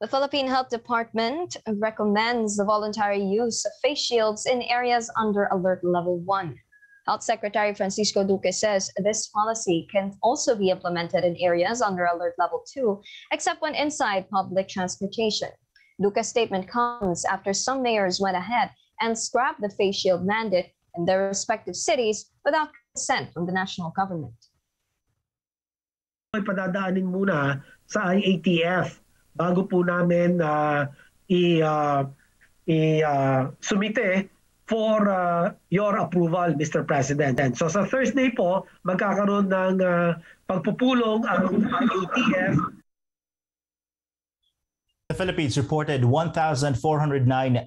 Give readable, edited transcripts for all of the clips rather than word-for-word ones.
The Philippine Health Department recommends the voluntary use of face shields in areas under Alert Level 1. Health Secretary Francisco Duque says this policy can also be implemented in areas under Alert Level 2, except when inside public transportation. Duque's statement comes after some mayors went ahead and scrapped the face shield mandate in their respective cities without consent from the national government. Ay padadaanin muna sa IATF bago po namin sumite for your approval, Mr. President. And so sa Thursday po, magkakaroon ng pagpupulong ang IATF. The Philippines reported 1,409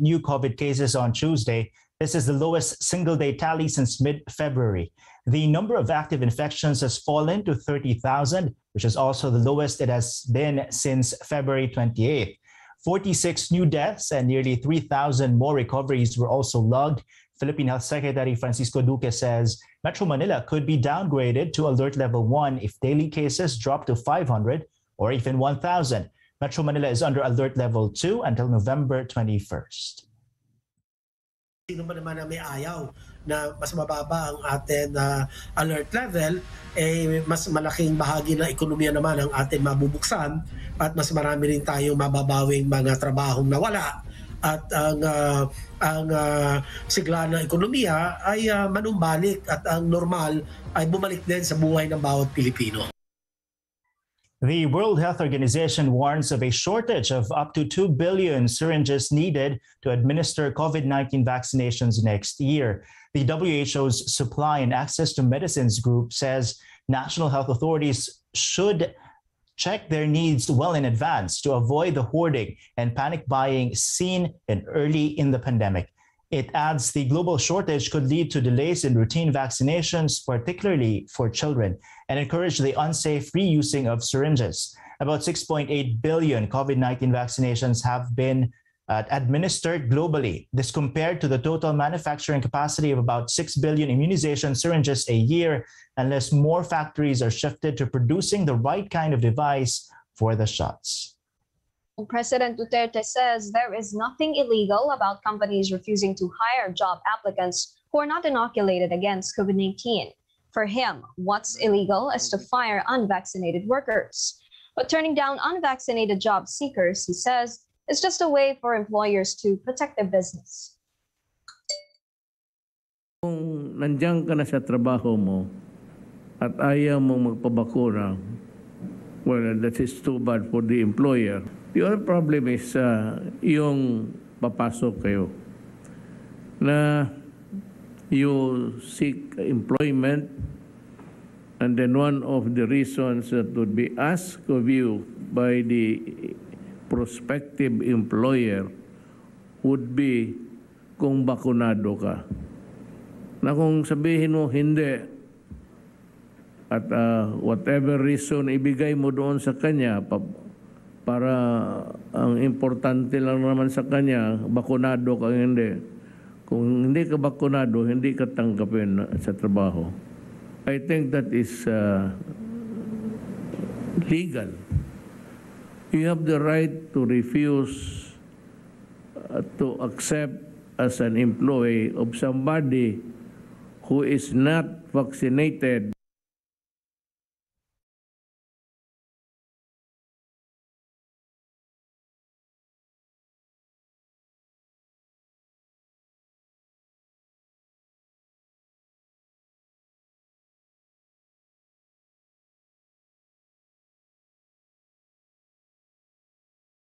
new COVID cases on Tuesday. This is the lowest single-day tally since mid-February. The number of active infections has fallen to 30,000, which is also the lowest it has been since February 28. 46 new deaths and nearly 3,000 more recoveries were also logged. Philippine Health Secretary Francisco Duque says Metro Manila could be downgraded to Alert Level 1 if daily cases drop to 500 or even 1,000. Metro Manila is under Alert Level 2 until November 21st. Sino man naman na may ayaw na mas mababa ang ating alert level, eh mas malaking bahagi ng ekonomiya naman ang ating mabubuksan at mas marami rin tayong mababawing mga trabahong nawala. At ang sigla ng ekonomiya ay manumbalik at ang normal ay bumalik din sa buhay ng bawat Pilipino. The World Health Organization warns of a shortage of up to 2 billion syringes needed to administer COVID-19 vaccinations next year. The WHO's Supply and Access to Medicines Group says national health authorities should check their needs well in advance to avoid the hoarding and panic buying seen early in the pandemic. It adds the global shortage could lead to delays in routine vaccinations, particularly for children, and encourage the unsafe reusing of syringes. About 6.8 billion COVID-19 vaccinations have been administered globally. This compared to the total manufacturing capacity of about 6 billion immunization syringes a year, unless more factories are shifted to producing the right kind of device for the shots. President Duterte says there is nothing illegal about companies refusing to hire job applicants who are not inoculated against COVID-19. For him, what's illegal is to fire unvaccinated workers. But turning down unvaccinated job seekers, he says, is just a way for employers to protect their business. Kung nandiyan ka na sa trabaho mo at ayaw mong magpabakuna, well, that is too bad for the employer. The other problem is yung papasok kayo na you seek employment, and then one of the reasons that would be asked of you by the prospective employer would be kung bakunado ka. Na kung sabihin mo hindi at whatever reason ibigay mo doon sa kanya, para ang importante lang naman sa kanya, bakunado ka hindi. Kung hindi ka bakunado, hindi ka tanggapin sa trabaho. I think that is legal. You have the right to refuse to accept as an employee of somebody who is not vaccinated.